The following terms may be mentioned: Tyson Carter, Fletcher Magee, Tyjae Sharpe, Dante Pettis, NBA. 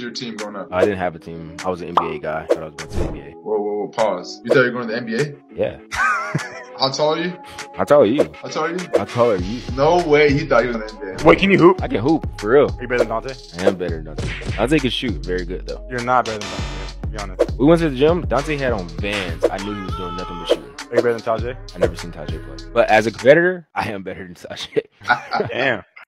your team going up? I didn't have a team. I was an NBA guy. I thought I was going to NBA. Whoa, whoa, whoa, pause. You thought you were going to the NBA? Yeah. How tall are you? How tall are you? How tall are you? How tall are you? No way. He thought you was in the NBA. Wait, can you hoop? I can hoop, for real. Are you better than Dante? I am better than Dante. Dante can shoot very good, though. You're not better than Dante, to be honest. We went to the gym. Dante had on Vans. I knew he was doing nothing but shooting. Are you better than Tyjae? I've never seen Tyjae play. But as a competitor, I am better than Tyjae. Damn.